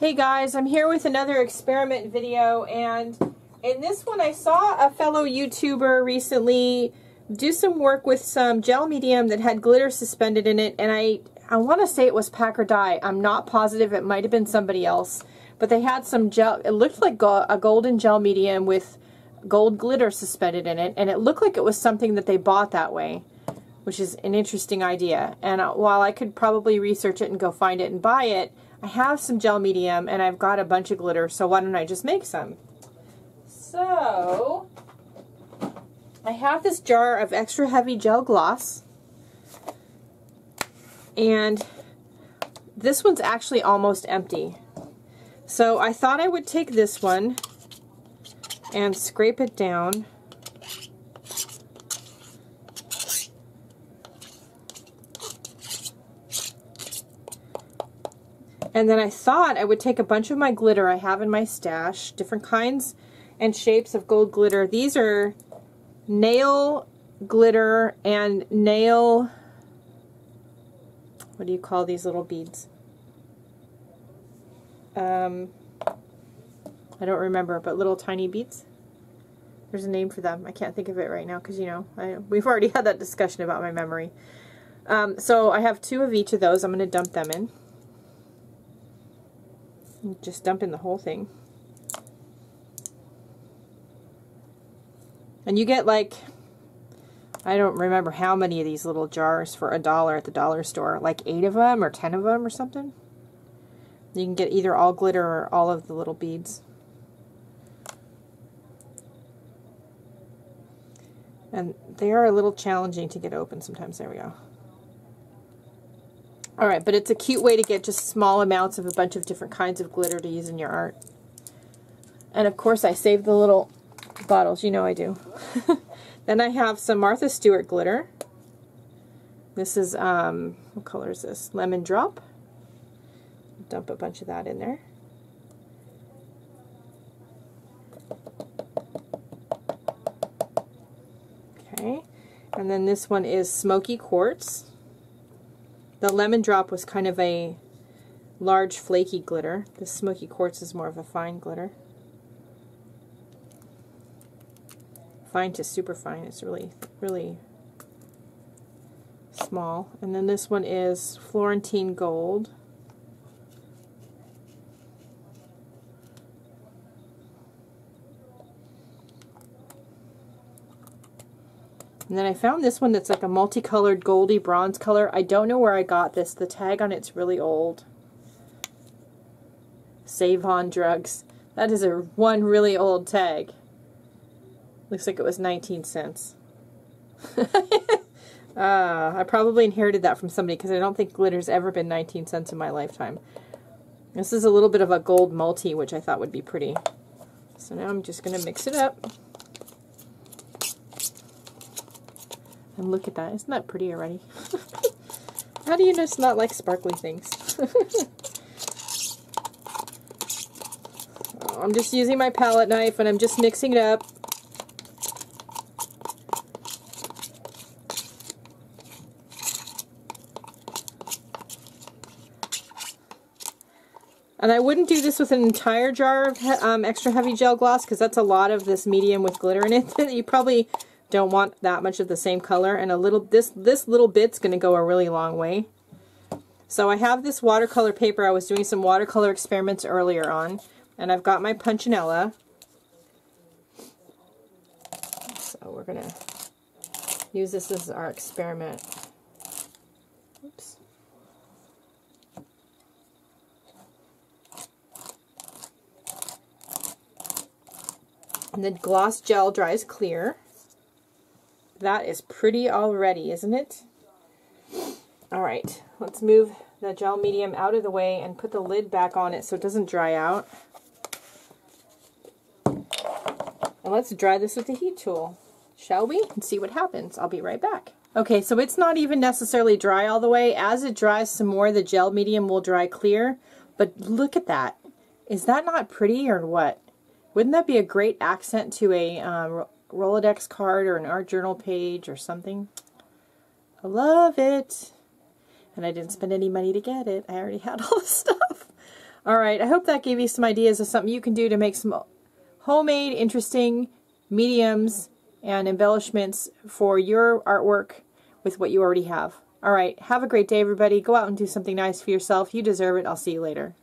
Hey guys, I'm here with another experiment video, and in this one I saw a fellow YouTuber recently do some work with some gel medium that had glitter suspended in it, and I want to say it was Pack or Die. I'm not positive, it might have been somebody else, but they had some gel, it looked like a golden gel medium with gold glitter suspended in it, and it looked like it was something that they bought that way, which is an interesting idea. And while I could probably research it and go find it and buy it, I have some gel medium and I've got a bunch of glitter, so why don't I just make some? So I have this jar of extra heavy gel gloss, and this one's actually almost empty. So I thought I would take this one and scrape it down. And then I thought I would take a bunch of my glitter I have in my stash, different kinds and shapes of gold glitter. These are nail glitter and nail, what do you call these little beads? I don't remember, but little tiny beads. There's a name for them. I can't think of it right now because, you know, we've already had that discussion about my memory. So I have two of each of those. I'm going to dump them in. Just dump in the whole thing. And you get like, I don't remember how many of these little jars for $1 at the dollar store, like 8 of them or 10 of them or something. You can get either all glitter or all of the little beads. And they are a little challenging to get open sometimes. There we go. Alright, but it's a cute way to get just small amounts of a bunch of different kinds of glitter to use in your art. And of course I save the little bottles, you know I do. Then I have some Martha Stewart glitter. This is, what color is this? Lemon Drop. Dump a bunch of that in there. Okay, and then this one is Smoky Quartz. The Lemon Drop was kind of a large flaky glitter. The Smoky Quartz is more of a fine glitter. Fine to super fine. It's really, really small. And then this one is Florentine Gold. And then I found this one that's like a multicolored goldy bronze color. I don't know where I got this. The tag on it's really old. Save-on Drugs. That is one really old tag. Looks like it was 19 cents. I probably inherited that from somebody because I don't think glitter's ever been 19 cents in my lifetime. This is a little bit of a gold multi, which I thought would be pretty. So now I'm just going to mix it up. And look at that, isn't that pretty already? How do you just not like sparkly things? Oh, I'm just using my palette knife and I'm just mixing it up. And I wouldn't do this with an entire jar of extra heavy gel gloss because that's a lot of this medium with glitter in it that you probably don't want that much of the same color, and a little this little bit's going to go a really long way. So I have this watercolor paper. I was doing some watercolor experiments earlier on, and I've got my Punchinella. So we're going to use this as our experiment. Oops. And the gloss gel dries clear. That is pretty already, isn't it? Alright, let's move the gel medium out of the way and put the lid back on it so it doesn't dry out. And let's dry this with the heat tool, shall we? And see what happens. I'll be right back. Okay, so it's not even necessarily dry all the way. As it dries some more, the gel medium will dry clear. But look at that. Is that not pretty or what? Wouldn't that be a great accent to a Rolodex card or an art journal page or something? I love it. And I didn't spend any money to get it. I already had all the stuff. Alright, I hope that gave you some ideas of something you can do to make some homemade, interesting mediums and embellishments for your artwork with what you already have. Alright, have a great day, everybody. Go out and do something nice for yourself. You deserve it. I'll see you later.